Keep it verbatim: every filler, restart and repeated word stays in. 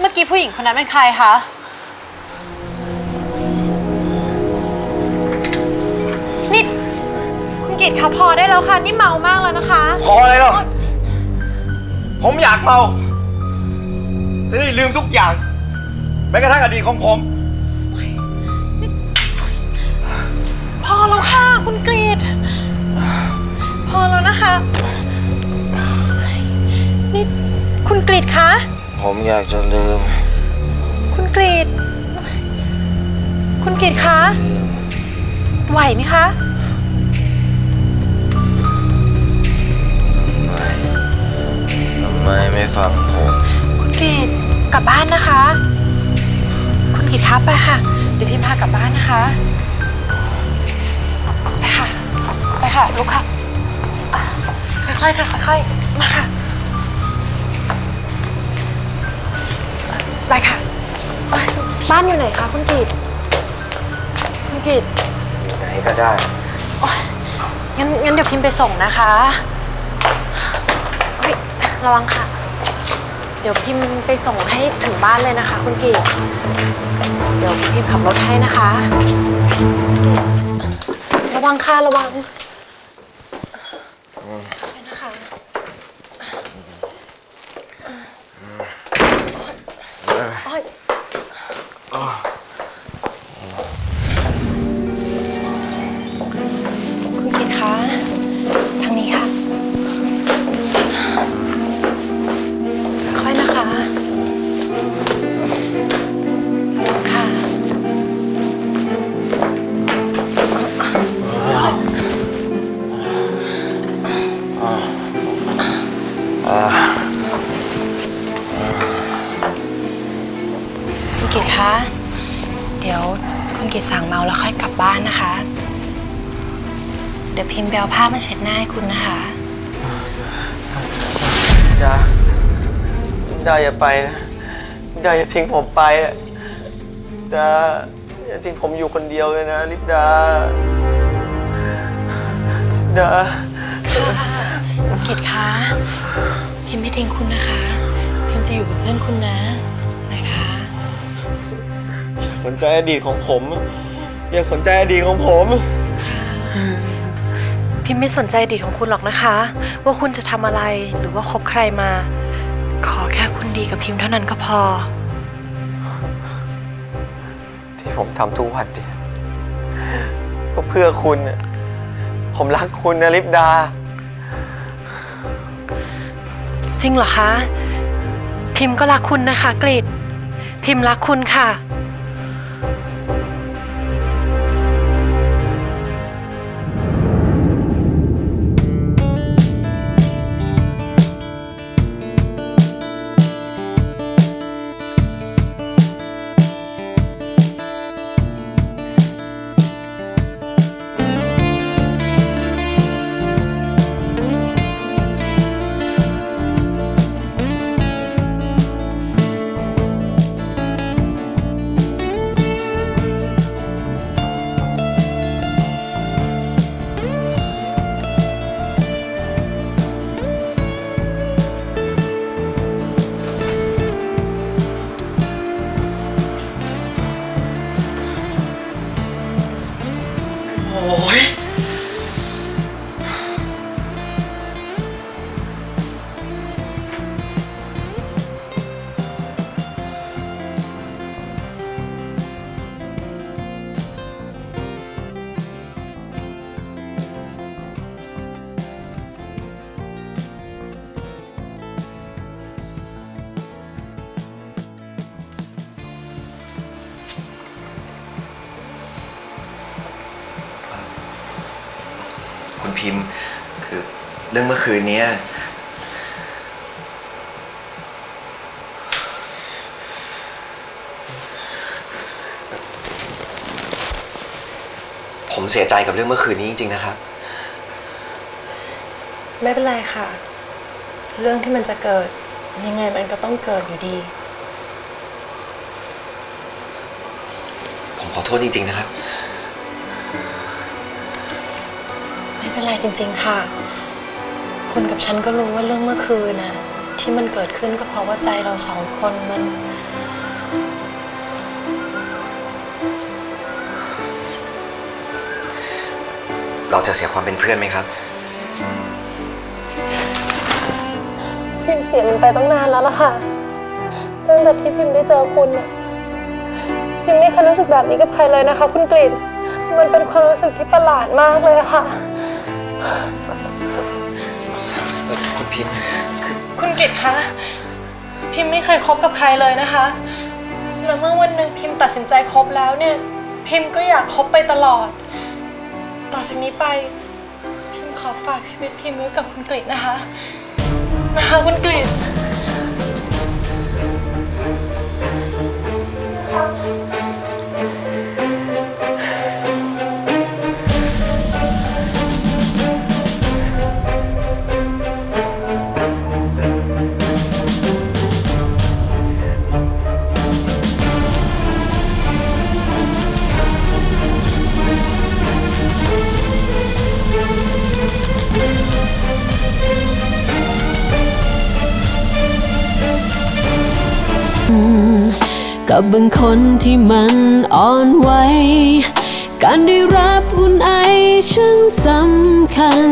เมื่อกี้ผู้หญิงคนนั้นเป็นใครคะนี่คุณกิตคะพอได้แล้วค่ะนี่เมามากแล้วนะคะพออะไรหรอผมอยากเมาจะได้ลืมทุกอย่างแม้กระทั่งอดีตของผมพอแล้วค่ะคุณกรีดพอแล้วนะคะนี่คุณกรีดคะผมอยากจะลืมคุณกรีดคุณกรีดคะไหวไหมคะทำไมไม่ฟังผมคุณกรีดกลับบ้านนะคะคุณกรีดครับไปค่ะเดี๋ยวพี่พากลับบ้านนะคะไปค่ะไปค่ะลุกค่ะค่อยๆค่ะค่อยๆมาค่ะไปค่ะบ้านอยู่ไหนคะคุณกิตคุณกิตไหนก็ได้งั้นงั้นเดี๋ยวพิมพ์ไปส่งนะคะระวังค่ะเดี๋ยวพิมพ์ไปส่งให้ถึงบ้านเลยนะคะคุณกิตเดี๋ยวพิมพ์ขับรถให้นะคะระวังค่ะระวังพิมพ์ไปเอาผ้ามาเช็ดหน้าให้คุณนะคะดาดาอย่าไปนะดาอย่าทิ้งผมไปดาอย่าทิ้งผมอยู่คนเดียวเลยนะลิปดาดากิจคะพิมพ์ไม่ทิ้งคุณนะคะพิมพ์จะอยู่เป็นเพื่อนคุณนะนะคะอย่าสนใจอดีตของผมอย่าสนใจอดีตของผมพิมพ์ไม่สนใจอดีตของคุณหรอกนะคะว่าคุณจะทำอะไรหรือว่าคบใครมาขอแค่คุณดีกับพิมพ์เท่านั้นก็พอที่ผมทำทุกวันเนี่ยก็เพื่อคุณผมรักคุณนะลิปดาจริงเหรอคะพิมพ์ก็รักคุณนะคะกฤษพิมพ์รักคุณค่ะพิมพ์คือเรื่องเมื่อคืนนี้ผมเสียใจกับเรื่องเมื่อคืนนี้จริงๆนะครับไม่เป็นไรค่ะเรื่องที่มันจะเกิดยังไงมันก็ต้องเกิดอยู่ดีผมขอโทษจริงๆนะครับไม่เป็นไรจริงๆค่ะคุณกับฉันก็รู้ว่าเรื่องเมื่อคืนน่ะที่มันเกิดขึ้นก็เพราะว่าใจเราสองคนมัน เราจะเสียความเป็นเพื่อนไหมครับพิมเสียมันไปตั้งนานแล้วล่ะค่ะตั้งแต่ที่พิมได้เจอคุณพิมไม่เคยรู้สึกแบบนี้กับใครเลยนะคะคุณกฤษมันเป็นความรู้สึกที่ประหลาดมากเลยค่ะคุณพิมคุณกฤษคะพิมไม่เคยคบกับใครเลยนะคะแล้วเมื่อวันหนึ่งพิมตัดสินใจคบแล้วเนี่ยพิมก็อยากคบไปตลอดต่อจากนี้ไปพิมขอฝากชีวิตพิมไว้กับคุณกฤษนะคะนะคะคุณกฤษกับบางคนที่มันอ่อนไหวการได้รับอุ่นไอช่างสำคัญ